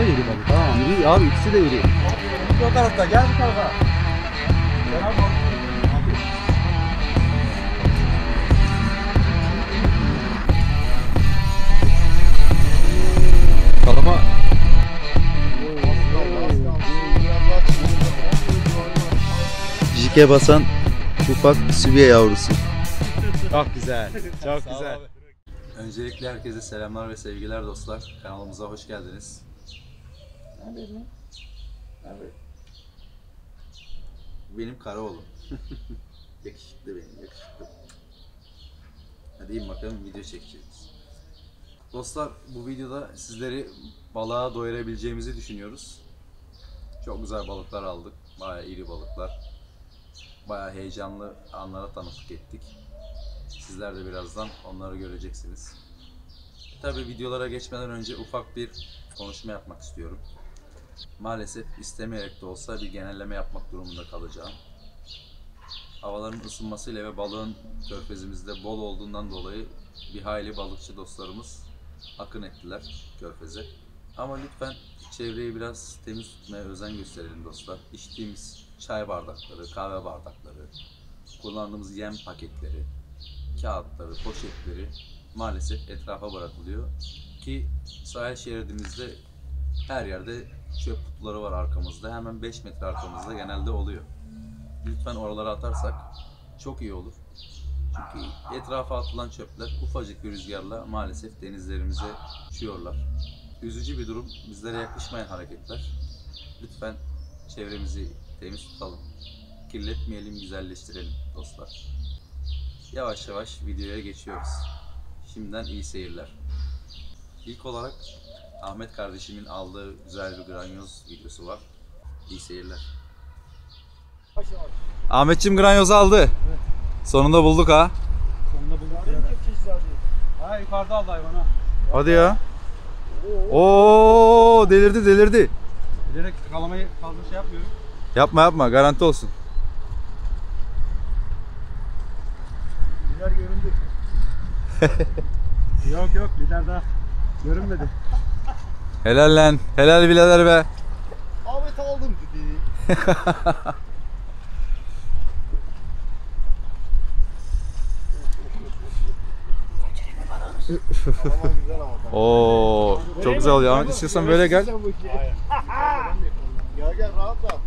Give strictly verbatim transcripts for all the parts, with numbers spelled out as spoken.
tarafta yürü bak. Tamam iyi abi, ikisi de yürüyor. O tarafta gel, bu tarafa. Kalama. Jik'e basan ufak sübiye yavrusu. Çok güzel, çok güzel. Öncelikle herkese selamlar ve sevgiler dostlar. Kanalımıza hoş geldiniz. Nerede lan? Nerede? Benim kara oğlum. Yakışıklı benim, yakışıklı. Hadi bakalım, video çekeceğiz. Dostlar, bu videoda sizleri balığa doyurabileceğimizi düşünüyoruz. Çok güzel balıklar aldık. Bayağı iri balıklar. Bayağı heyecanlı anlara tanıklık ettik. Sizler de birazdan onları göreceksiniz. Tabii videolara geçmeden önce ufak bir konuşma yapmak istiyorum. Maalesef istemeyerek de olsa bir genelleme yapmak durumunda kalacağım. Havaların ısınmasıyla ve balığın körfezimizde bol olduğundan dolayı bir hayli balıkçı dostlarımız akın ettiler körfeze. Ama lütfen çevreyi biraz temiz tutmaya özen gösterelim dostlar. İçtiğimiz çay bardakları, kahve bardakları, kullandığımız yem paketleri, kağıtları, poşetleri maalesef etrafa bırakılıyor ki sahil şeridimizde her yerde çöp kutuları var arkamızda, hemen beş metre arkamızda genelde oluyor. Lütfen oralara atarsak çok iyi olur. Çünkü etrafa atılan çöpler ufacık bir rüzgarla maalesef denizlerimize düşüyorlar. Üzücü bir durum, bizlere yakışmayan hareketler. Lütfen çevremizi temiz tutalım, kirletmeyelim, güzelleştirelim dostlar. Yavaş yavaş videoya geçiyoruz. Şimdiden iyi seyirler. İlk olarak Ahmet kardeşimin aldığı güzel bir granyöz videosu var. İyi seyirler. Ahmetçim granyoz aldı. Evet. Sonunda bulduk ha. Sonunda bulduk. Ha, yukarıda aldı hayvan ha. Hadi ya. Oo, delirdi delirdi. Bilerek kalamayı fazla şey yapmıyorum. Yapma yapma, garanti olsun. Lider göründü. Yok yok, lider daha görünmedi. Helal lan, helal birader be. Ahmet aldım dedi. Oo, çok güzel oluyor. Ahmet, istiyorsan böyle gel. Gel gel, rahat rahat.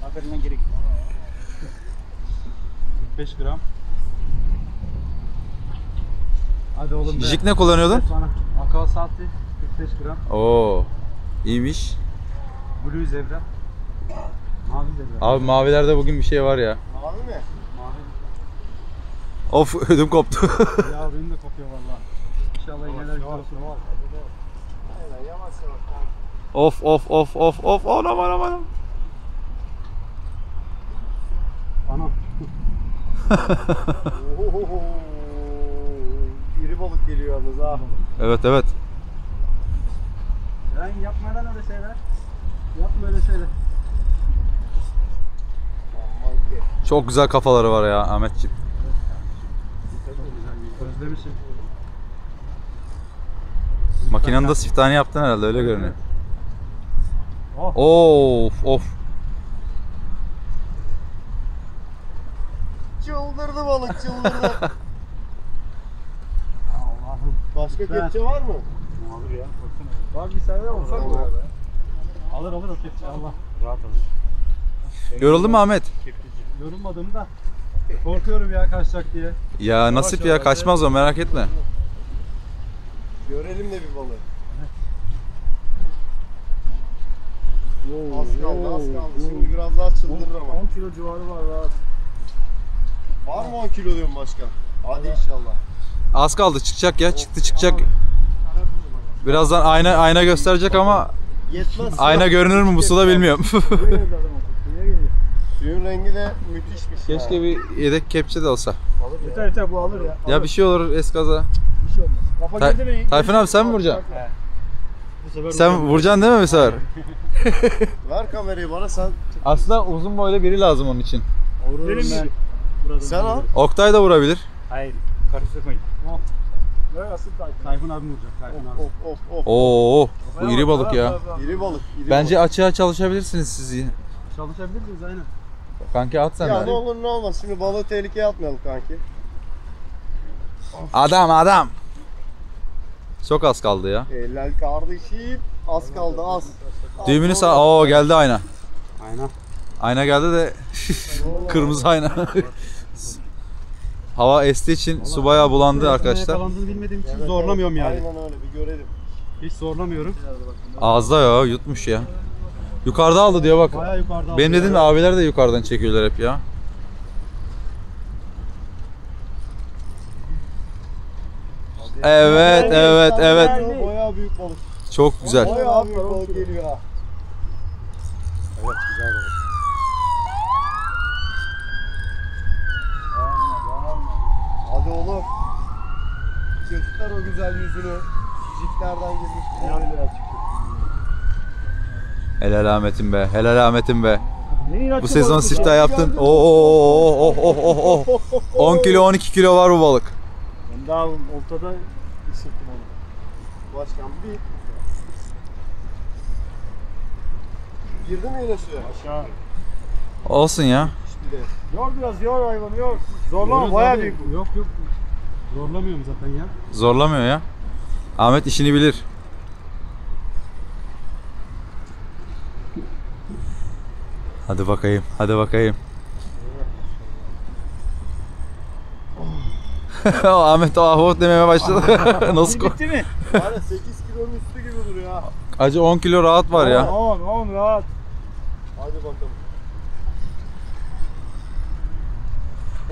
Zaferinden geri git. beş gram. Hadi oğlum. Jik ne kullanıyordun? Aquasalti kırk beş gram. Oo. İyiymiş. Blue Zebra. Mavi Zebra. Abi mavilerde bugün bir şey var ya. Mavi mi? Mavi. Of, ödüm koptu. Ya benim de kopuyor vallahi. İnşallah yine de olsun. Hayır, yavaş yavaş. Of of of of of. Anam anam anam. Anam. Ohohoho. İri balık geliyor yalnız ha. Evet evet. Lan yapma lan öyle şeyler. Yapma öyle şeyler. Çok güzel kafaları var ya Ahmetciğim. Özlemişim. Makinenin de siftahını yaptın herhalde, öyle görünüyor. Of oh. Of. Of. Çıldırdı balık, çıldırdı. Allah'ım. Başka kepçe var mı? Alır ya, baksana. Var bir sene olsak mı? Alır alır o kepçe, Allah. Rahat alır. Yoruldun mu Ahmet? Yorulmadım da. Korkuyorum ya kaçacak diye. Ya nasip ya, kaçmaz o, merak etme. Görelim de bir balığı. Az kaldı, az kaldı. Şimdi biraz daha çıldırır ama. on kilo civarı var rahat. Var mı on kilo diyorum başka? Hadi inşallah. Az kaldı, çıkacak ya, çıktı çıkacak. Birazdan ayna ayna gösterecek ama ayna görünür mü bu suda bilmiyorum. Suyun rengi de müthişmiş. Keşke bir yedek kepçe de olsa. Yeter yeter, bu alır ya. Ya bir şey olur eskaza. Bir şey olmaz. Tayfun abi sen mi vuracaksın? Sen vuracaksın değil mi bu sefer? Ver kamerayı bana sen. Aslında uzun boylu biri lazım onun için. Vururum ben. Sen al. Oktay da vurabilir. Hayır, karıştırmayın. Tayfun abim olacak. Tayfun abi. Of of of. Oo, bu iri balık ya. İri balık. İri Bence balık. Açığa çalışabilirsiniz siz yine. Çalışabilir miyiz? Aynen. Kanki at sen. Ya ne olur ne olmaz. Şimdi balığı tehlikeye atmayalım kanki. Of. Adam adam. Çok az kaldı ya. Eller kardeşim. Az kaldı az. Düğümünü sağ... Oo geldi ayna. Ayna. Ayna geldi de kırmızı ayna. Hava estiği için su bayağı bulandı arkadaşlar. Yakalandığını bilmediğim için zorlamıyorum yani. Aynen öyle, bir görelim. Hiç zorlamıyorum. Ağızda ya, yutmuş ya. Yukarıda aldı diyor bak. Bayağı yukarıda aldı. Benim dediğim de abiler de yukarıdan çekiyorlar hep ya. Evet, evet, evet. Bayağı büyük balık. Çok güzel. Bayağı büyük balık geliyor ha. Evet, güzel balık. Hadi oğlum. Göster o güzel yüzünü. Jiklerden girmiş. Helal Ahmet'im be. Helal Ahmet'im be. Bu sezon siftah yaptın. Oo oh, oh, oh, oh, oh. on kilo on iki kilo var bu balık. Ben daha ortada ısırttım onu. Başkan bir. Girdi mi yine suya? Aşağı. Olsun ya. Yor biraz, yor hayvanı yor. Zorlama, bayağı büyük. Yok yok. Zorlamıyorum zaten ya. Zorlamıyor ya. Ahmet işini bilir. Hadi bakayım, hadi bakayım. Ahmet o ahot demeye başladı. Nasıl gitti mi? Bari sekiz kilonun üstü gibi duruyor ha. Acı on kilo rahat var ya. on on rahat. Hadi bakalım.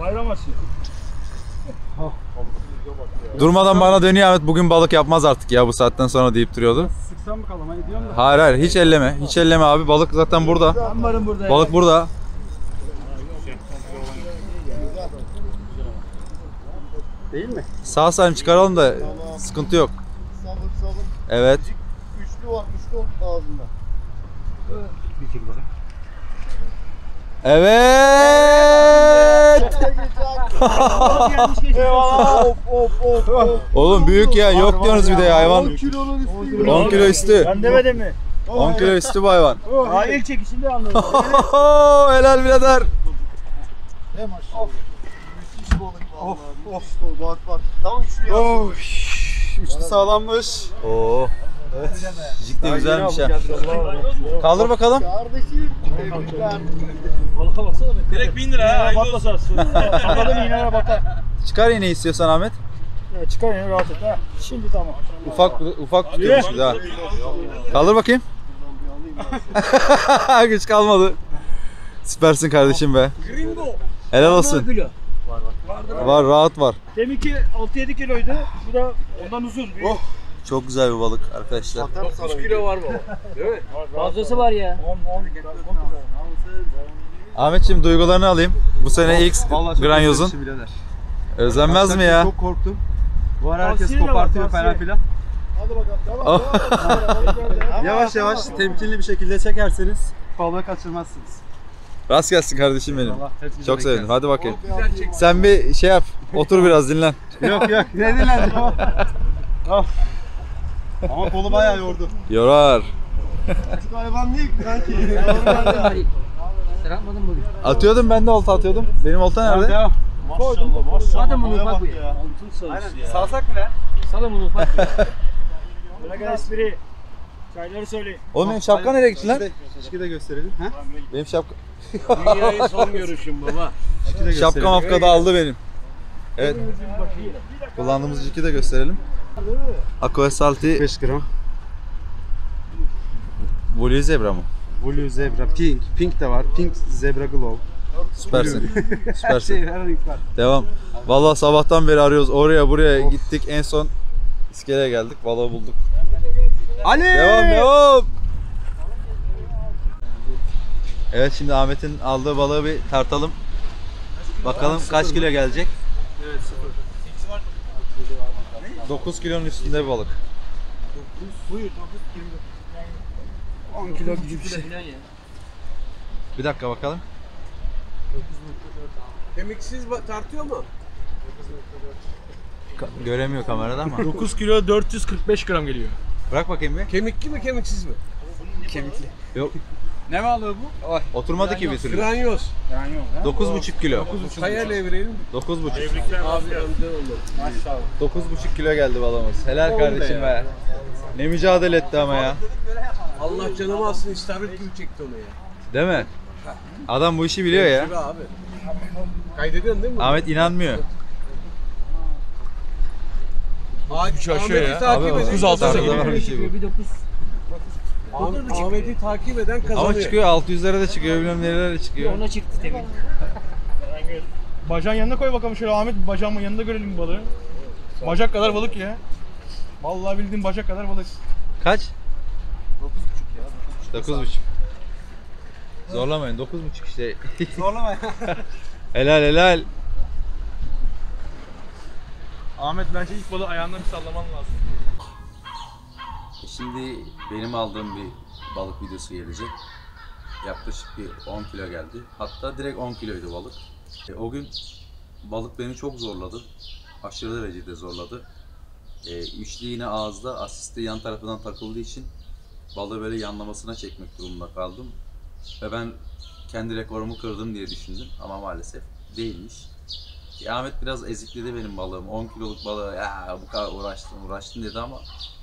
Bayram aşı. Durmadan bana dönüyor Ahmet, bugün balık yapmaz artık ya bu saatten sonra deyip duruyordu. Sıksan mı kalamaya diyorum da. Hayır hayır hiç elleme, hiç elleme abi, balık zaten burada. Ben varım burada. Balık burada. Değil mi? Sağ salim çıkaralım da tamam. Sıkıntı yok. Sabır sabır. Evet. Üçlü var, üçlü ağzında. Evet. Bir kere bakayım. Evet. Oğlum büyük ya, yok diyorsunuz bir de ya hayvan. on kilo üstü. Ben demedim mi? on kilo üstü bu hayvan. Ha ilk çekişinde anladım. Helal birader. Ne maşallah. Of of bak bak. Tam üçlü yaptım. Üçlü sağlammış. Oo. Evet. Jik de güzelmiş ya. Kaldır bakalım. Kardeşim. Tebrikler. Balığa baksana be. Direkt bin lira ha. Batlasın. Sakalım iğneye batar. Çıkar iğneyi istiyorsan Ahmet. Ya çıkar iğneyi rahat et ha. Şimdi tamam. Ufak ufak tutuyormuş bir daha. Kaldır bakayım. Güç kalmadı. Süpersin kardeşim be. Helal olsun. Var var. Var rahat var. Deminki altı yedi kiloydu. Bu da ondan uzun. Oh. Çok güzel bir balık arkadaşlar. dokuz kilo var bu. Değil mi? Fazlası var ya. Ahmetciğim duygularını alayım. Bu sene ilk granyozun. Özlenmez mi ya? Çok korktum. Bu ara herkes kopartıyor falan filan. Hadi bakalım. Yavaş yavaş temkinli bir şekilde çekerseniz balık kaçırmazsınız. Rast gelsin kardeşim benim. Çok sevindim. Hadi bakayım. Sen bir şey yap. Otur biraz dinlen. Yok yok. Ne dinleneceğim? Ama kolu bayağı yordu. Yorar. Artık hayvan değil sanki. Atıyordum ben de olta atıyordum. Benim olta nerede? Maşallah maşallah. Hadi bunu ufak bu ya. Aynen salsak mı lan? Salın bunu ufak ya. Bırakın espri. Çayları söyleyin. Oğlum benim şapka nereye gitti lan? Şişki de gösterelim. Benim şapka... Dünyayı son görüşüm baba. Şapka mafka da aldı benim. Evet. Kullandığımız jiki de gösterelim. Aquasalti beş gram. Blue Zebra mı? Blue Zebra, Pink, Pink de var. Pink Zebra Glow. Süpersin. Süpersin. Şey, devam. Vallahi sabahtan beri arıyoruz. Oraya buraya of. Gittik. En son iskeleye geldik. Vallahi bulduk. Ali! Devam devam. Evet şimdi Ahmet'in aldığı balığı bir tartalım. Bakalım kaç kilo gelecek? Evet, sıfır. dokuz kilonun üstünde bir balık. dokuz, buyur dokuz, yirmi dokuz. on kilo gibi bir şey. Bir dakika bakalım. Kemiksiz tartıyor mu? dokuz nokta dört. göremiyor kamerada ama. dokuz kilo dört yüz kırk beş gram geliyor. Bırak bakayım bir. Kemikli mi kemiksiz mi? Kemikli. Yok. Ne balığı bu? Ay. Oturmadı granyöz. Ki bir türlü. Granyöz. Granyöz. dokuz buçuk kilo. dokuz buçuk. Hayal evirelim. dokuz buçuk. Abi önde olur. Maşallah. dokuz buçuk kilo geldi balığımız. Helal on kardeşim be. Ya. Ne mücadele etti ama ya. Allah canımı alsın, istavrit gibi çekti onu ya. Değil mi? Adam bu işi biliyor ya. Gibi abi. Kaydediyorsun değil mi? Ahmet inanmıyor. Abi şaşıyor ya. dokuz altı sekiz dokuz. Ahmet'i takip eden kazanıyor. Ama çıkıyor altı yüzlere de çıkıyor, bilmem nerelere de çıkıyor. Ona çıktı demin. Bacağın yanına koy bakalım şöyle Ahmet, bacağımın yanında görelim balığı. Bacak kadar balık ya. Vallahi bildiğin bacak kadar balık. Kaç? dokuz buçuk ya. dokuz buçuk. Zorlamayın, dokuz buçuk işte. Zorlamayın. Helal helal. Ahmet bence ilk balığı ayağından bir sallaman lazım. Şimdi benim aldığım bir balık videosu gelecek. Yaklaşık bir on kilo geldi. Hatta direkt on kiloydu balık. E, o gün balık beni çok zorladı. Aşırı derecede zorladı. E, üçlü yine ağızda, asisti yan tarafından takıldığı için balığı böyle yanlamasına çekmek durumunda kaldım. Ve ben kendi rekorumu kırdım diye düşündüm ama maalesef değilmiş. E, Ahmet biraz ezikledi benim balığım. on kiloluk balığı ya bu kadar uğraştım uğraştım dedi ama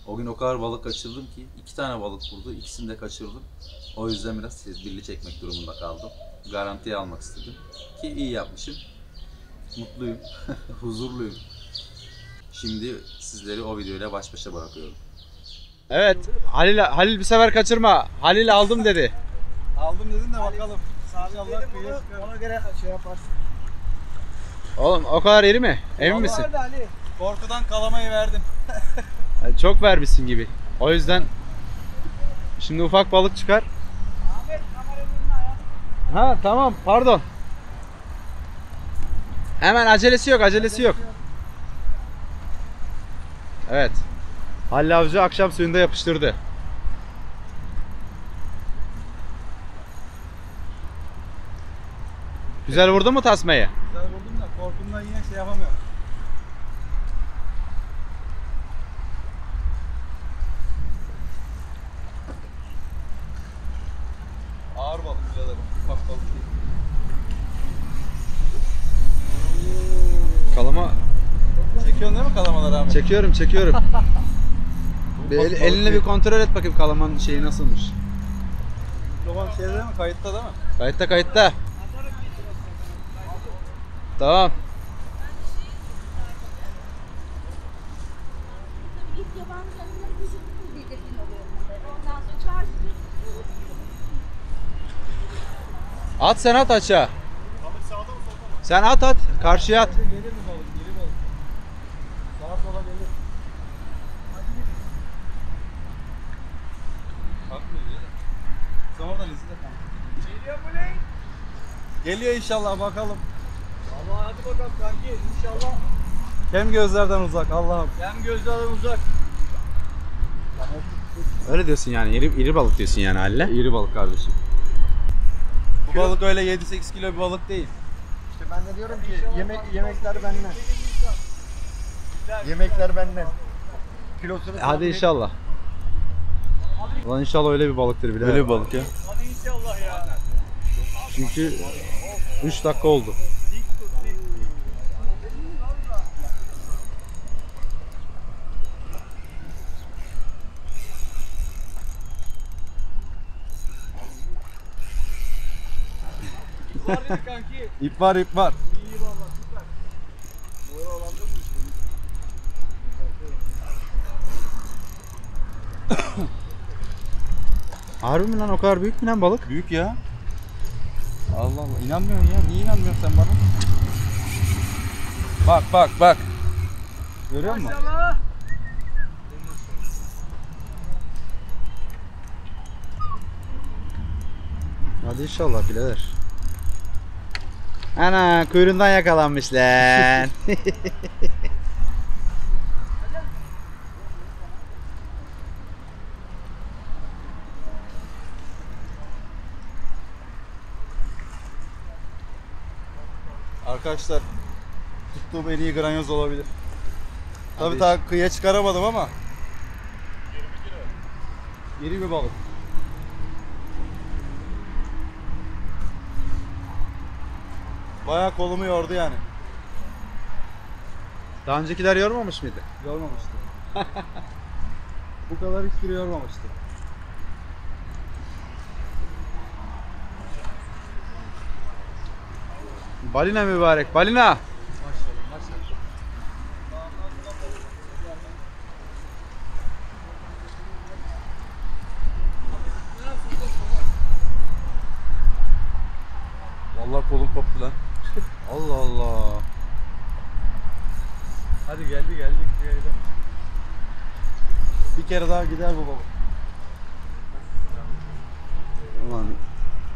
o gün o kadar balık kaçırdım ki iki tane balık vurdu, ikisini de kaçırdım. O yüzden biraz tedbirli çekmek durumunda kaldım. Garantiye almak istedim ki iyi yapmışım. Mutluyum, huzurluyum. Şimdi sizleri o videoyla baş başa bırakıyorum. Evet, Halil, Halil bir sefer kaçırma. Halil aldım dedi. Aldım dedin de bakalım. Sadece Allah bilir. Ona göre şey yaparsın. Oğlum o kadar iri mi? Emin misin? Ali. Korkudan kalamayı verdim. Çok vermişsin gibi. O yüzden şimdi ufak balık çıkar. Ahmet kameranın ayağını. Ha tamam pardon. Hemen acelesi yok, acelesi yok. Evet. Halil Avcı akşam suyunda yapıştırdı. Güzel vurdun mu tasmayı? Güzel vurdum da korkumdan yine şey yapamıyorum. Ağır balık birader, ufak balık değil. Kalama... Çekiyorsun değil mi kalamaları abi? Çekiyorum, çekiyorum. bir el, eline bir kontrol et bakayım kalamanın şeyi nasılmış. Babam şeyde mi? Kayıtta değil mi? Kayıtta, kayıtta. Tamam. At sen at aşağı. Sen at at. Karşıya at. Geliyor inşallah bakalım. Allah hadi bakalım kanki inşallah. Hem gözlerden uzak Allah'ım. Hem gözlerden uzak. Öyle diyorsun yani iri, iri balık diyorsun yani Halil'e. İri balık kardeşim. Bu balık öyle yedi sekiz kilo bir balık değil. İşte ben de diyorum ki yemek yemekler benden. Yemekler benden. Kilosunu hadi inşallah. Lan inşallah öyle bir balıktır bile. Öyle bir balık ya. Hadi inşallah ya. Çünkü üç dakika oldu. İp var, ip var. İyi valla süper. Boya olandı mı işte? Harbi mi lan o kadar büyük mü lan balık? Büyük ya. Allah Allah inanmıyorsun ya. Niye inanmıyorsun sen bana? Bak bak bak. Görüyor musun? Hadi inşallah birader. Ana kuyruğundan yakalanmış lan. Arkadaşlar tuttuğum en iyi granyöz olabilir. Tabii daha kıyıya çıkaramadım ama. yirmi kilo. yirmi balık. Bayağı kolumu yordu yani. Daha öncekiler yormamış mıydı? Yormamıştı. Bu kadar hiçbiri yormamıştı. Balina mübarek, balina! Vallahi kolum koptu lan. Allah Allah. Hadi geldi geldi. Bir kere daha gider bu baba. Aman.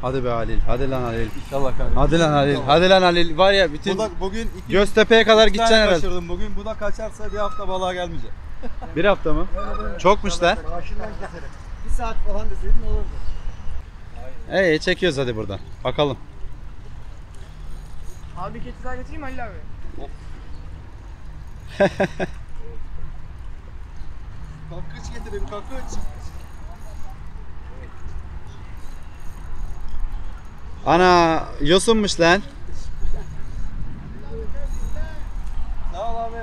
Hadi be Halil, hadi lan Halil. İnşallah kardeşim. Hadi lan Halil, hadi lan Halil. Var ya bütün da, bugün iki, Göztepe'ye kadar gideceksin herhalde. Bugün bu da kaçarsa bir hafta balığa gelmeyecek. Bir hafta mı? Evet. Çokmuş lan. Bir saat falan deseydin olurdu. Aynen. Ee, çekiyoruz hadi buradan. Bakalım. Abi keçi daha getireyim Halil abi. Kalkıç getireyim, kalkıç. Ana yosunmuş lan. Sağ ol abi.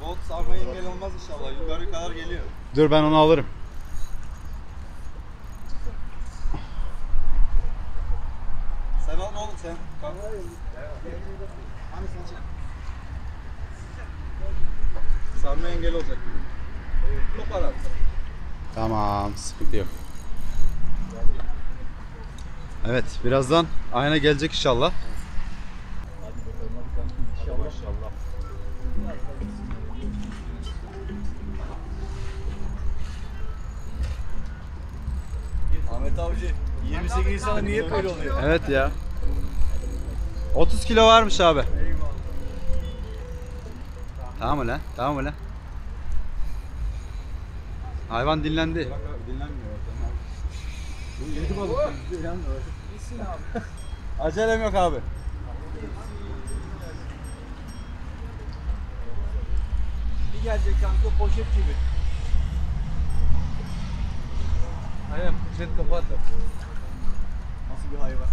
Bot sarmaya engel olmaz inşallah. Yukarı kadar geliyor. Dur ben onu alırım. Sen al ne oğlum sen. Kalk. Sarmaya engel olacak. Evet. Tamam sıkıntı yok. Evet, birazdan ayna gelecek inşallah. Ahmet Avcı, yirmi sekiz insan niye böyle oluyor? Evet ya. otuz kilo varmış abi. Tamam mı lan? Tamam mı lan? Hayvan dinlendi. Bak abi, dinlenmiyor. Yedi balık. İyisin abi. Acelem yok abi. Bir gelecek kanka poşet gibi. Aynen poşet kapat. Nasıl bir hayvan?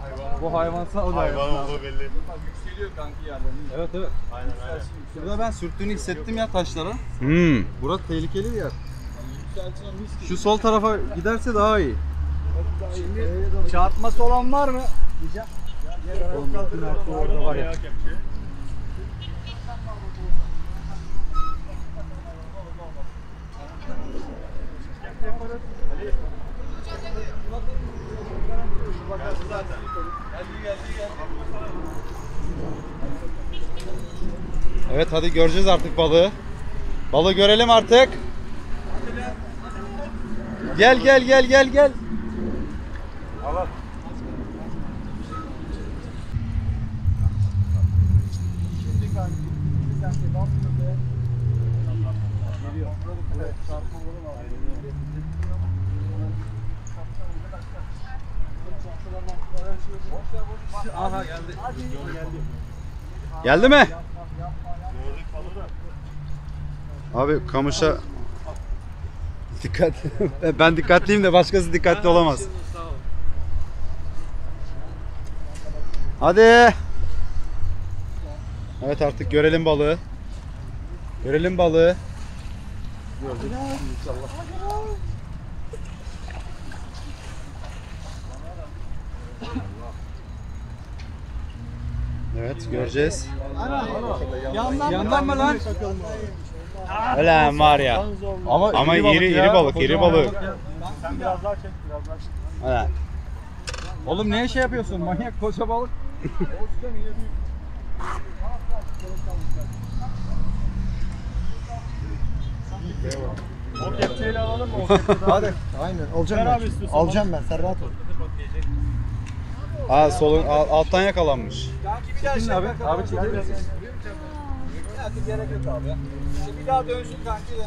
Hayvan. Bu hayvansal hayvan olduğu belli. Bak yükseliyor kanki yerden. Evet evet. Aynen aynen. Burada ben sürttüğünü hissettim ya taşlara. Hmm. Burası tehlikeli bir yer. Şu sol tarafa giderse daha iyi. Şimdi çarpması olan var mı? Diyeceğim. Onun altı orada var ya. Evet hadi göreceğiz artık balığı. Balığı görelim artık. Gel gel gel gel gel. Allah. Şimdi kanki bizden de bastı be. Geliyor. Evet, çarpma olur mu abi? Aha geldi. Geldi mi? Abi kamışa dikkat. Ben dikkatliyim de başkası dikkatli olamaz. Hadi. Evet artık görelim balığı. Görelim balığı. Gördük inşallah. Evet göreceğiz. Yandan mı lan? Öyle var ya. Ama, ama iri, iri, ya, iri balık, iri balık. Sen biraz daha çek, biraz daha çek. Öyle. Oğlum niye şey yapıyorsun? Manyak koca balık. O kepçeyle alalım mı? O kepçeyle alalım. Aynen, alacağım ben. Alacağım ben, sen rahat ol. Aa, solun, alttan yakalanmış. Çekil abi, abi çekil biraz. Artık gerek yok abi ya. Şimdi bir daha dönsün kanki de.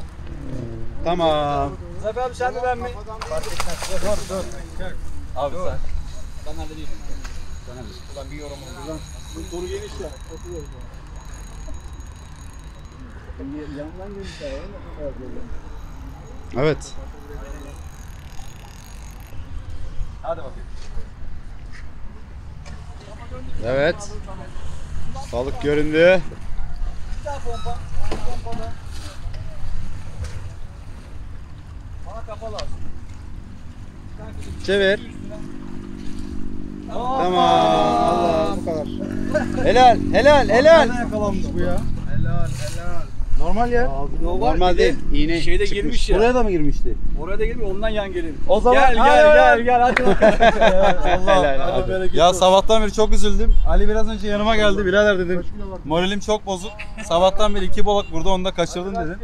Tamam. Zafer abi sen de ben mi? Dur dur. Abi sen. Ben halledeyim. Ulan bir yorum oldu. Boru geniş ya. Katılıyoruz yani. Yandan geniş ya. Evet. Hadi bakayım. Evet. Balık göründü. Bir daha pompa. Pompalı. Bana kafa lazım. Çevir. Tamam. Tamam. Allah bu kadar. Helal, helal, helal. Ne yakalanmış bu ya? Helal, helal. Normal ya. Abi, normal değil. İğne şeyde çıkmış. Girmiş ya. Oraya da mı girmişti? Oraya da girmiyor. Ondan yan gelelim. O zaman gel gel gel gel, gel hadi. Allah bereket. Ya sabahtan beri çok üzüldüm. Ali biraz önce yanıma geldi. Birader dedim. Moralim çok bozuk. Sabahtan beri iki balık burada. Onu da kaçırdım dedim.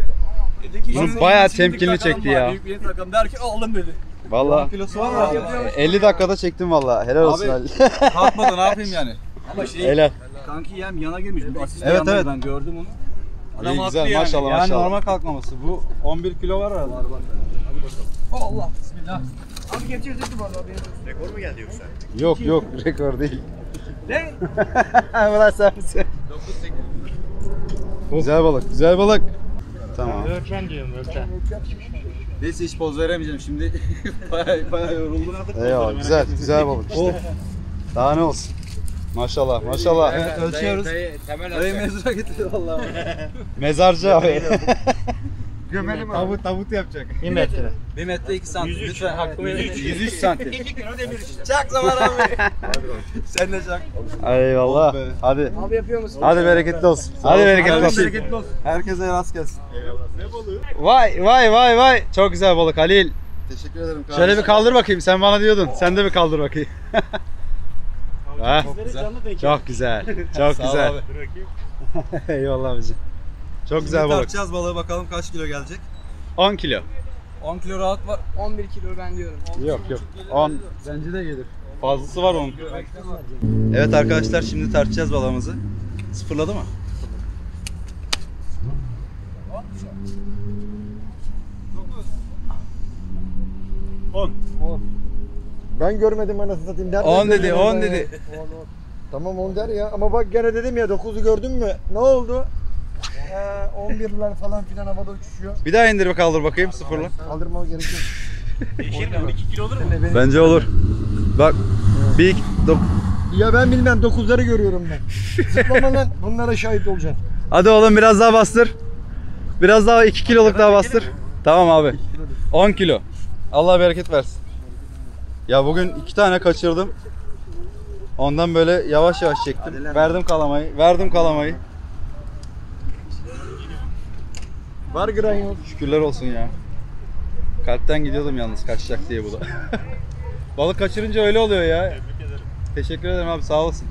Dedi bayağı temkinli çekti ya. Büyük bir takım der ki aldım dedi. Vallahi elli dakikada çektim vallahi. Helal olsun abi, Halil. Kalkmadı ne yapayım yani. Ama şey helal. Kanki yem yana girmiş. Bu evet evet. Ben gördüm onu. Adam İyi, güzel, yani. Maşallah, yani maşallah. Normal kalkmaması. Bu on bir kilo var herhalde. Var var. Hadi bakalım. Allah bismillah. Abi geçirdi bu arada. Rekor mu geldi yoksa? Yok yok rekor değil. Ne? Bırak sen. dokuz sekiz. Güzel balık. Güzel balık. Tamam. Öğretmen diyorum öğretmen. Neyse hiç poz veremeyeceğim şimdi. Bayağı bayağı yoruldum artık. Eyvallah güzel güzel balık işte. Daha ne olsun. Maşallah maşallah. Evet, evet ölçüyoruz. Dayı, dayı, dayı mezara getiriyor vallahi. Mezarcı abi. Gömeli mi? Tavut tavut yapacak. bir metre. bir metre iki santim. Lütfen hakkımı verin. yüz üç santim. iki kilo demir işte. Çak zaman abi. Sen de çak. Eyvallah. Hadi. Abi yapıyor musun? Hadi bereketli olsun. Hadi bereketli olsun. Herkese rast gelsin. Eyvallah. Ne balığı? Vay vay vay vay. Çok güzel balık Halil. Teşekkür ederim kardeşim. Şöyle bir kaldır bakayım. Sen bana diyordun. Sen de bir kaldır bakayım. Çok güzel. Çok güzel. Çok güzel. Eyvallah abicim. Çok güzel balık. Tartacağız balığı bakalım kaç kilo gelecek. on kilo. on kilo rahat var. on bir kilo ben diyorum. Yok yok. on bence de gelir. Fazlası var onun. Evet arkadaşlar şimdi tartacağız balığımızı. Sıfırladı mı? on. on. Ben görmedim anasını satayım. on dedi, on dedi. Tamam on der ya ama bak gene dedim ya dokuzu gördün mü? Ne oldu? on birler falan filan havada uçuşuyor. Bir daha indir kaldır bakayım sıfırla. Kaldırmama gerek yok. on iki kilo olur mu? Bence olur. Bak. Evet. Bir, ya ben bilmem dokuzları görüyorum ben. Zıplama lan bunlara şahit olacaksın. Hadi oğlum biraz daha bastır. Biraz daha iki kiloluk daha bastır. Tamam abi. on kilo. Allah bereket versin. Ya bugün iki tane kaçırdım. Ondan böyle yavaş yavaş çektim. Verdim kalamayı. Verdim kalamayı. Var granyöz. Şükürler olsun ya. Kalpten gidiyordum yalnız kaçacak diye bu da. Balık kaçırınca öyle oluyor ya. Tebrik ederim. Teşekkür ederim abi sağ olasın.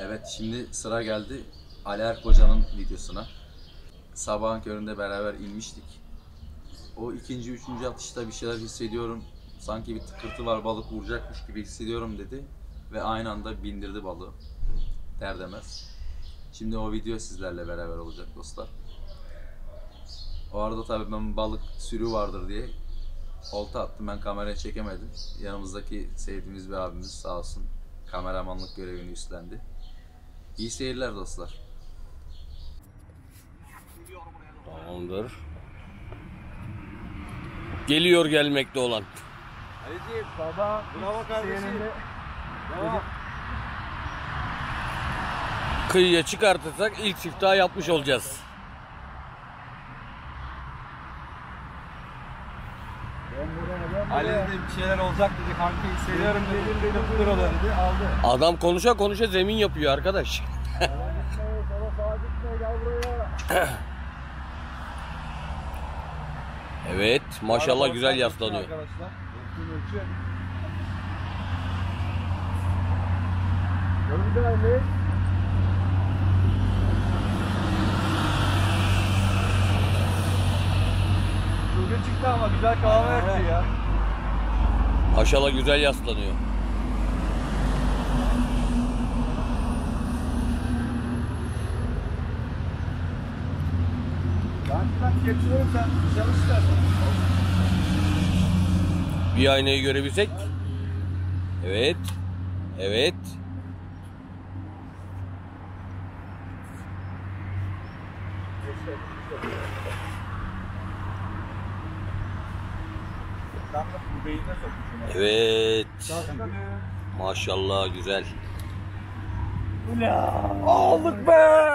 Evet şimdi sıra geldi Ali Erkocan'ın videosuna. Sabahın köründe beraber inmiştik. O ikinci, üçüncü atışta bir şeyler hissediyorum. Sanki bir tıkırtı var balık vuracakmış gibi hissediyorum dedi. Ve aynı anda bindirdi balığı. Der demez. Şimdi o video sizlerle beraber olacak dostlar. O arada tabii ben balık sürü vardır diye olta attım. Ben kamerayı çekemedim. Yanımızdaki sevdiğimiz bir abimiz sağ olsun kameramanlık görevini üstlendi. İyi seyirler dostlar. Tamamdır. Geliyor gelmekte olan. Ali'ciğim baba. Bravo kardeşim. Bravo. Kıyıya çıkartırsak ilk siftahı yapmış olacağız. Ali'de bir şeyler olacak dedi kanka hissediyorum dedi, dedi, dedi aldı. Adam konuşa konuşa zemin yapıyor arkadaş. Evet maşallah güzel yaslanıyor. Çıktı ama güzel kahve yaptı ya. Maşallah güzel yaslanıyor. Ben geçiyorum sen çalış istersen. Bir aynayı görebilsek. Evet. Evet. Evet. Maşallah güzel. Aldık be.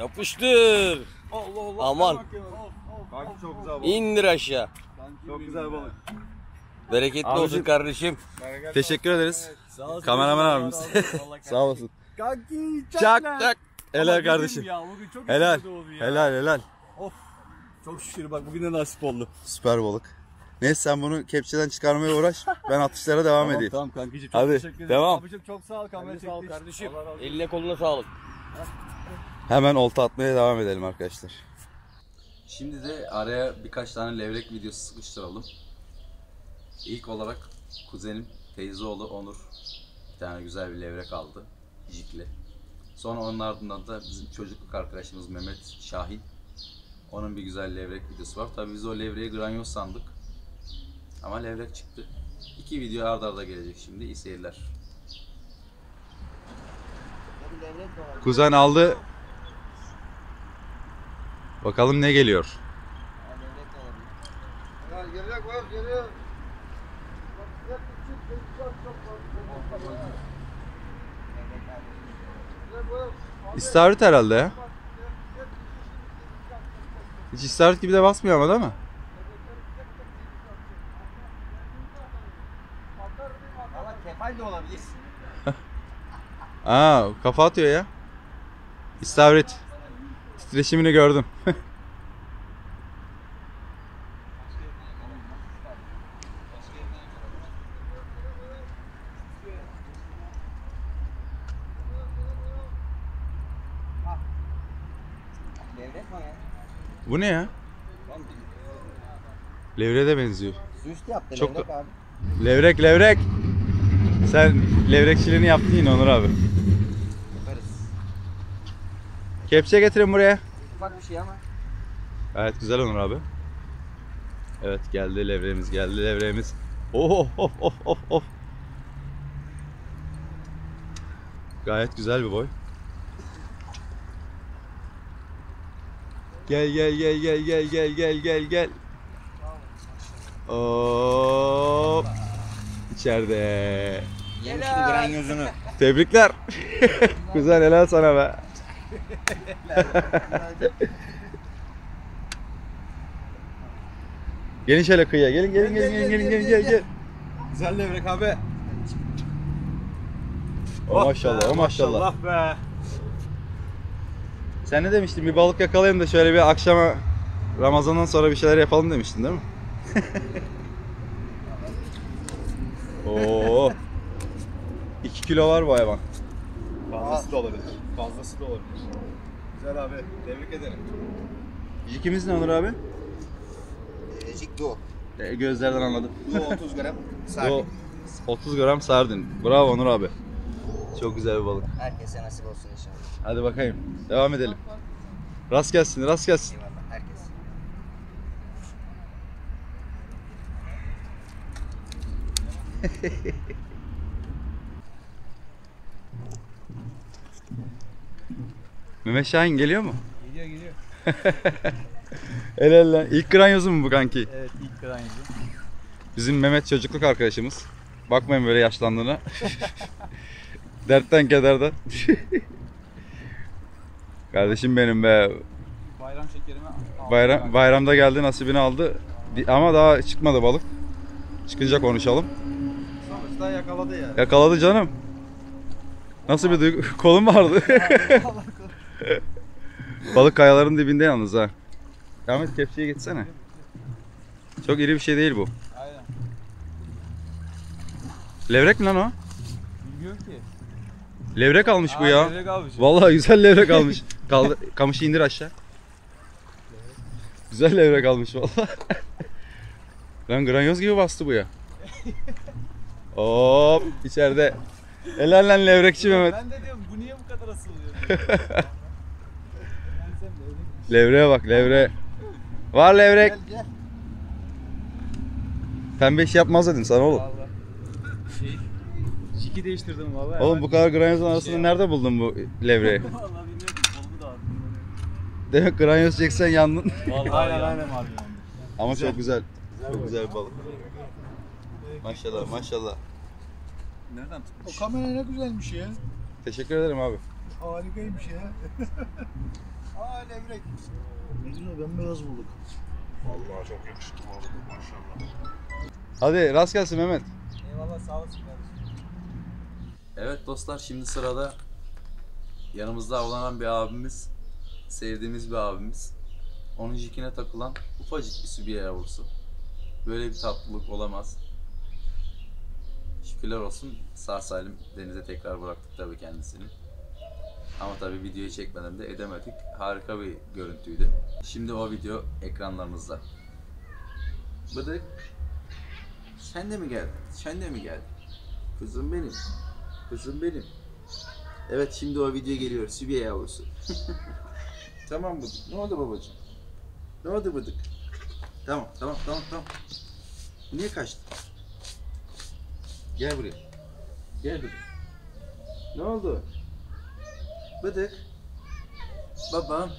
Yapıştır. Allah Allah. Aman. İndir aşağı. Çok güzel balık. Bereketli abicim, olsun kardeşim. Bereketli teşekkür olsun. Ederiz. Evet. Kameraman abimiz. Sağ olasın. Kanki, çak çak. Helal kardeşim. Ya, helal. Helal helal. Of. Çok şükür bak bugün de nasip oldu. Süper balık. Neyse sen bunu kepçeden çıkarmaya uğraş. Ben atışlara devam tamam, edeyim. Tamam kankicim çok hadi, teşekkür ederim. Devam. Abicim çok sağ ol kamera çekti. Sağ ol kardeşim. Eline koluna sağlık. Hemen olta atmaya devam edelim arkadaşlar. Şimdi de araya birkaç tane levrek videosu sıkıştıralım. İlk olarak kuzenim teyzeoğlu Onur bir tane güzel bir levrek aldı. Jik'le. Sonra onun ardından da bizim çocukluk arkadaşımız Mehmet Şahin. Onun bir güzel levrek videosu var. Tabii biz o levreği granyöz sandık. Ama levrek çıktı. İki video arda arda gelecek şimdi. İyi seyirler. Kuzen aldı. Bakalım ne geliyor. Levrek var, geliyor. İstavrit herhalde ya. Hiç istavrit gibi de basmıyor ama değil mi? Valla kefal de olabilir. Aa, kafa atıyor ya. İstavrit. Titreşimini gördüm. Bu ne ya? Levreğe de benziyor. Süslü yaptı çok levrek abi. Levrek levrek. Sen levrekçiliğini yaptın yine Onur abi. Yaparız. Kepçe getirin buraya. Ufak bir şey ama. Evet güzel Onur abi. Evet geldi levreğimiz geldi levreğimiz. Oh oh oh oh oh. Gayet güzel bir boy. Gel gel gel gel gel gel gel gel gel. Hop. İçeride. Yemişti granyözünü. Tebrikler. Güzel helal sana be. Gelin şöyle kıyıya. Gelin gelin gelin gelin gelin gelin gel gel. Güzel levrek abi. Oh maşallah, oh maşallah. Maşallah be. Sen ne demiştin? Bir balık yakalayayım da şöyle bir akşama Ramazan'dan sonra bir şeyler yapalım demiştin değil mi? Oo. iki kilo var bu hayvan. Fazlası da olabilir. Fazlası da olabilir. Güzel abi. Tebrik ederim. Jik'imiz ne Onur abi? E, Jik Duo. E, gözlerden anladım. Duo otuz gram sardin. Duo otuz gram sardin. Bravo Onur abi. Çok güzel bir balık. Herkese nasip olsun inşallah. Hadi bakayım. Devam edelim. Rast gelsin, rast gelsin. Eyvallah, herkes. Mehmet Şahin geliyor mu? Geliyor, geliyor. Helal lan. İlk granyozu mu bu kanki? Evet, ilk granyozu. Bizim Mehmet çocukluk arkadaşımız. Bakmayın böyle yaşlandığına. Dertten kederden. Kardeşim benim be. Bayram şekerimi aldı. Bayram, bayramda geldi nasibini aldı. Ama daha çıkmadı balık. Çıkınca konuşalım. Sonuçta yakaladı ya. Yani. Yakaladı canım. Nasıl bir duygu? Kolum vardı. Balık kayaların dibinde yalnız ha. Ahmet kepçeye geçsene. Çok iri bir şey değil bu. Aynen. Levrek mi lan o? Bilmiyorum ki. Levrek almış aa, bu ya. Levrek almış. Vallahi güzel levrek almış. Kaldı, kamışı indir aşağı. Levrek. Güzel levrek almış vallahi. Lan granyoz gibi bastı bu ya. Hop içeride. Helal lan levrekçi Mehmet. Ben de diyorum bu niye bu kadar asılıyor? Levreye bak levre. Var levrek. Gel, gel. Pembe iş yapmaz dedim sana oğlum. Vallahi. Jik'i değiştirdim vallahi. Oğlum bu kadar granyozun arasında şey nerede buldun bu levreyi? Vallahi bilmiyorum. Oldu da. Demek granyöz çeksen yandın. Vallahi aynen aynen abi. Ama güzel. Çok güzel. Güzel çok güzel bir balık. Maşallah maşallah. Nereden tutmuş? O kamera ne güzelmiş ya. Teşekkür ederim abi. Harikaymış ya. Aa levrek. Ne diyor, bembeyaz bulduk. Vallahi çok yakışıklı balık maşallah. Hadi rast gelsin Mehmet. Eyvallah, sağ olasın kardeşim. Evet dostlar, şimdi sırada yanımızda avlanan bir abimiz, sevdiğimiz bir abimiz. Onun jikine takılan ufacık bir sübiye yavrusu. Böyle bir tatlılık olamaz. Şükürler olsun sağ salim denize tekrar bıraktık tabii kendisini. Ama tabii videoyu çekmeden de edemedik. Harika bir görüntüydü. Şimdi o video ekranlarınızda. Bıdık. Sen de mi geldin? Sen de mi geldin? Kızım benim. Kızım benim. Evet, şimdi o video geliyor. Sübiye yavrusu. Tamam Bıdık. Ne oldu babacığım? Ne oldu Bıdık? Tamam, tamam, tamam, tamam. Niye kaçtın? Gel buraya. Gel Bıdık. Ne oldu? Bıdık. Babam.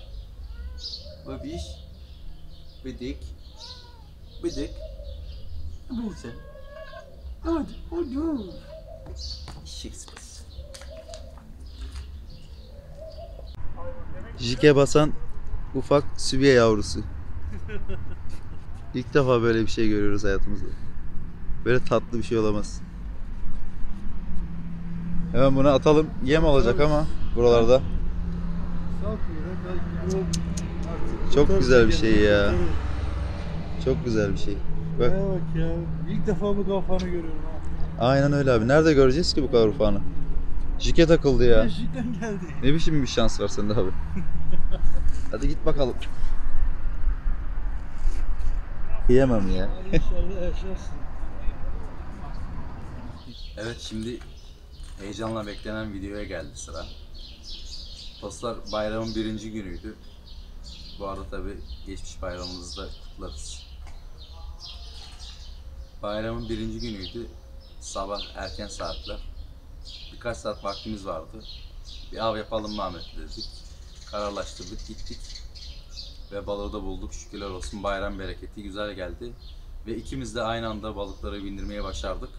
Babiş. Bıdık. Bıdık. Bu sen. Hadi, hadi. Şıksız. Jike basan ufak sübiye yavrusu. İlk defa böyle bir şey görüyoruz hayatımızda. Böyle tatlı bir şey olamaz. Hemen bunu atalım. Yem olacak ama buralarda. Çok güzel bir şey ya. Çok güzel bir şey. Bak. Bak ya, ilk defa bu kafanı görüyorum ha. Aynen öyle abi. Nerede göreceğiz ki bu kadar ufanı? Jike takıldı ya. Jikten geldi. Ne biçim bir şans var sende abi. Hadi git bakalım. Yiyemem ya. İnşallah yaşarsın. Evet, şimdi heyecanla beklenen videoya geldi sıra. Dostlar, bayramın birinci günüydü. Bu arada tabii geçmiş bayramımızı da kutlarız. Bayramın birinci günüydü. Sabah erken saatler. Birkaç saat vaktimiz vardı. Bir av yapalım mı Ahmet dedik. Kararlaştırdık, gittik. Ve balığı da bulduk. Şükürler olsun, bayram bereketi güzel geldi. Ve ikimiz de aynı anda balıkları bindirmeye başardık.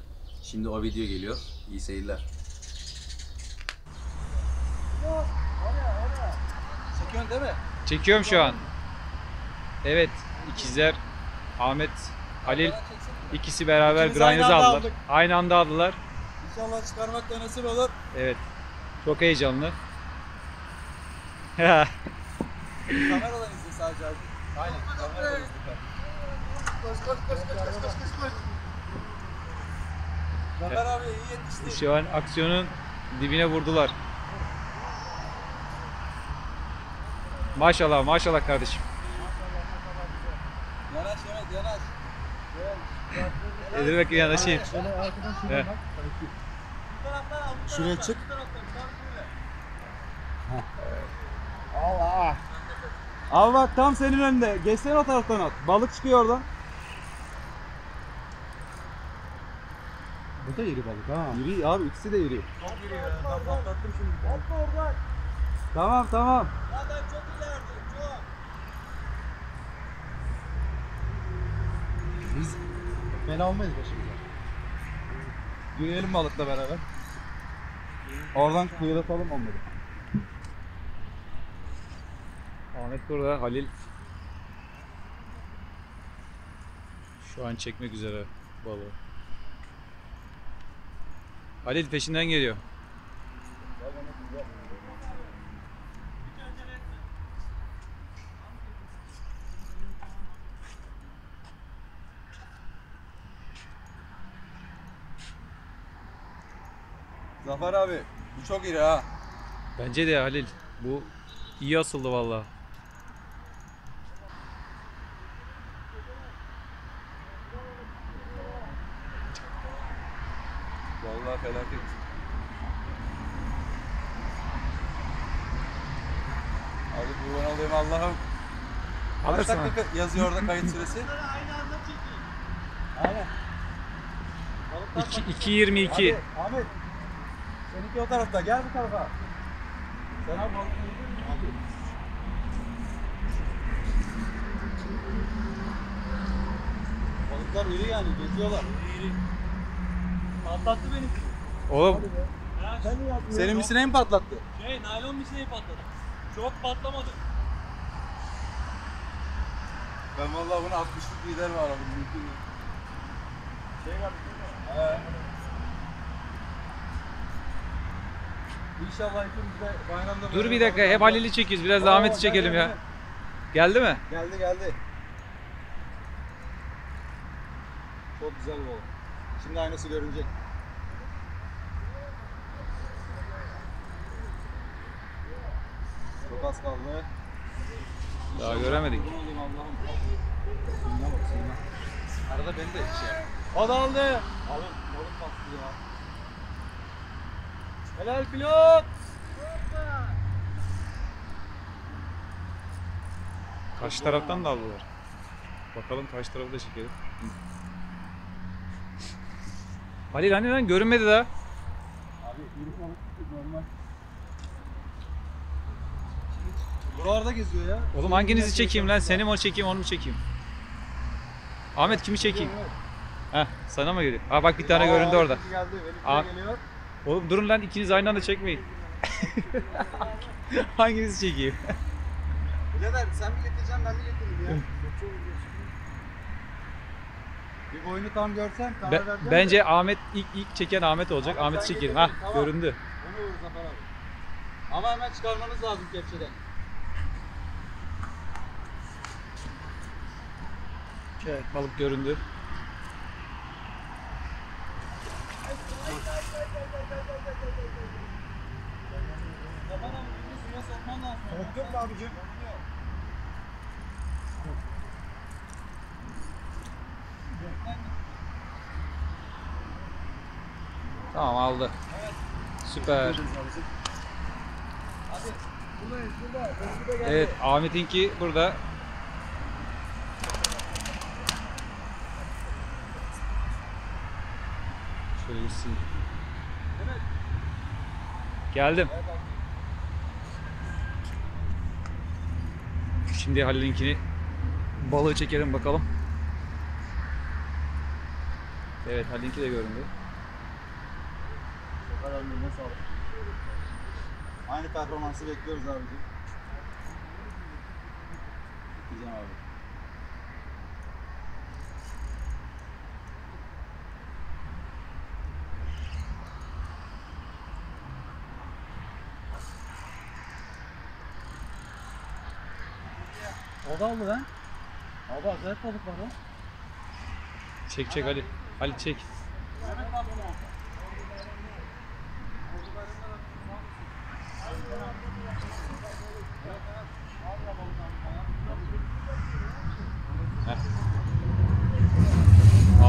Şimdi o video geliyor. İyi seyirler. Çekiyorsun değil mi? Çekiyorum şu an. Evet, ikizler Ahmet, Halil. İkisi beraber granyözü aldılar. Aldık. Aynı anda aldılar. İnşallah çıkarmak da nasip olur. Evet. Çok heyecanlı. Kameradan izle sadece abi. Aynen. Kameradan izle. Koş koş koş koş koş koş. Zafer abi iyi yetişti. Şu an aksiyonun dibine vurdular. Maşallah maşallah kardeşim. Maşallah maşallah. Yanaş Mehmet yanaş. Edir bakayım yanaşayım. Şuraya çık. Allah. Al bak, tam senin önünde. Geçsene o taraftan at. Balık çıkıyor oradan. Bu da iri balık ha. İri abi, ikisi de iri. Çok iri ya. Ben patlattım şimdi. Atma oradan. Tamam tamam. Zaten çok ilerdi. Çok. Biz bela olmayız başımıza. Yürüyelim balıkla beraber. Oradan kuyulatalım onları. Ahmet burada, Halil. Şu an çekmek üzere balığı. Halil peşinden geliyor. Zafer abi, bu çok iri ha. Bence de Halil, bu iyi asıldı vallahi. Vallahi felaket. Abi kurban olayım Allah'ım. Kaç dakika yazıyor orada kayıt süresi? Aynı anda çekeyim. Aynen. iki yirmi iki. Ahmet. Seninki o tarafta, gel bu tarafa. Sen abi, abi. Balıklar iri yani, geziyorlar. İri iri. Patlattı beni. Oğlum. Ya, sen senin misineyi mi patlattı? Şey, naylon misineyi patlattı. Çok patlamadı. Ben vallahi bunu altmışlık lider var abi. Mümkün değil. Şey var mı? Ee, İnşallah hepimiz de bayramda... Dur bir dakika, hep Halil'i çekiyoruz. Biraz da Ahmet'i çekelim ya. Geldi mi? Geldi, geldi. Çok güzel bu. Şimdi aynası görünecek. Çok az kaldı. Daha göremedik. Arada beni de içeceğim. O da aldı. Alın, balık bastı ya. Helal pilot. Karşı taraftan da aldılar. Bakalım karşı tarafı da çekelim. Halil hani lan görünmedi daha. Abi yürüp alıp görmez. Buralarda geziyor ya. Oğlum hanginizi çekeyim lan? Seni mi o çekeyim, onu mu çekeyim? Ahmet kimi çekeyim? Heh, sana mı geliyor? Ha bak bir tane Aa, göründü orada. Geldi, Aa. Geliyor. Oğlum durun lan, ikiniz aynı anda çekmeyin. Hanginizi çekeyim? Birader sen mi getireceksin, ben mi getireyim ya? Bir boyunu tam görsen karar vereceğim. Be bence de. Ahmet ilk ilk çeken Ahmet olacak. Ahmet, Ahmet'i çekelim. Ha tamam. Göründü. Onu Zafer abi. Ama hemen çıkarmanız lazım kepçeden. Evet, balık göründü. Korktun mu abicim? Tamam aldı. Evet. Süper. Evet, Ahmet'inki burada. Şöyle gitsin. Geldim. Şimdi Halil'inkini balığı çekelim bakalım. Evet, Halil'inki de göründü. Aynı performansı bekliyoruz abicim. Gideceğim abi. O da aldı lan. Abi acayip balık var lan. Çek çek Ali. Ali çek.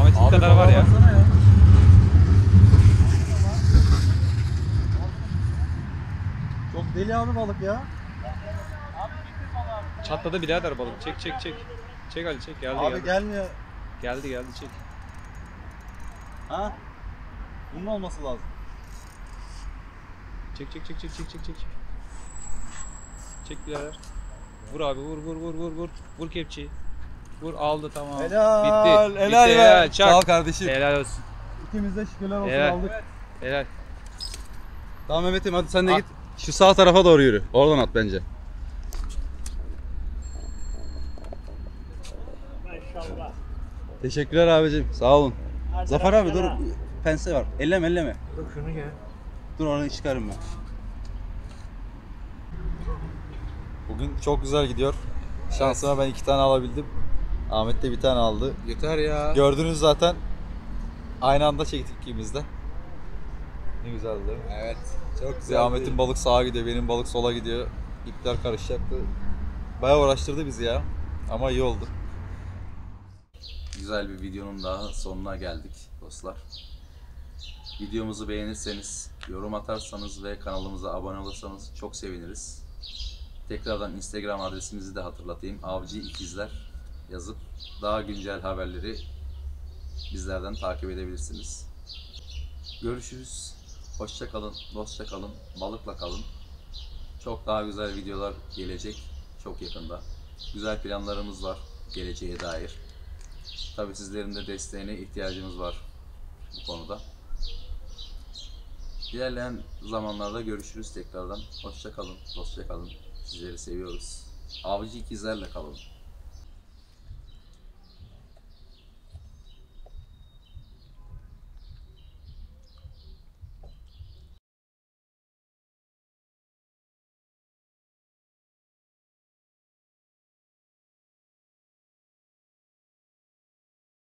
Ahmet'in kadar var ya. Çok deli abi balık ya. Çatladı birader balık. Çek çek çek. Çek Ali çek. Geldi, abi geldi. Gelmiyor. Geldi geldi çek. Ha? Bunun olması lazım. Çek çek çek çek çek çek çek. Çek birader. Vur abi vur vur vur vur vur. Vur kepçeyi. Vur aldı tamam. Helal. Bitti. Helal bitti. Helal. Sağ ol kardeşim. Helal olsun. İkimiz de şükürler olsun helal. Aldık. Helal. Tamam Mehmet'im hadi sen de at. Git. Şu sağ tarafa doğru yürü. Oradan at bence. Teşekkürler abicim. Sağ olun. Her Zafer abi dur. Pense var. Elleme elleme. Dur şunu gel. Dur onu çıkarım ben. Bugün çok güzel gidiyor. Şansıma ben iki tane alabildim. Ahmet de bir tane aldı. Yeter ya. Gördünüz zaten. Aynı anda çektik ikimiz de. Ne güzeldi. Evet. Çok güzel. Ahmet'in balık sağa gidiyor. Benim balık sola gidiyor. İpler karışacaktı. Bayağı uğraştırdı bizi ya. Ama iyi oldu. Güzel bir videonun daha sonuna geldik dostlar. Videomuzu beğenirseniz, yorum atarsanız ve kanalımıza abone olursanız çok seviniriz. Tekrardan Instagram adresimizi de hatırlatayım. Avcı İkizler yazıp daha güncel haberleri bizlerden takip edebilirsiniz. Görüşürüz. Hoşça kalın, dostça kalın, balıkla kalın. Çok daha güzel videolar gelecek çok yakında. Güzel planlarımız var geleceğe dair. Tabii sizlerin de desteğine ihtiyacımız var bu konuda. İlerleyen zamanlarda görüşürüz tekrardan. Hoşça kalın, dostça kalın. Sizleri seviyoruz. Avcı İkizler'le kalın.